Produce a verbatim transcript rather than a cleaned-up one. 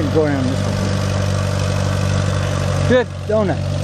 ahead and go around this way. Good donut.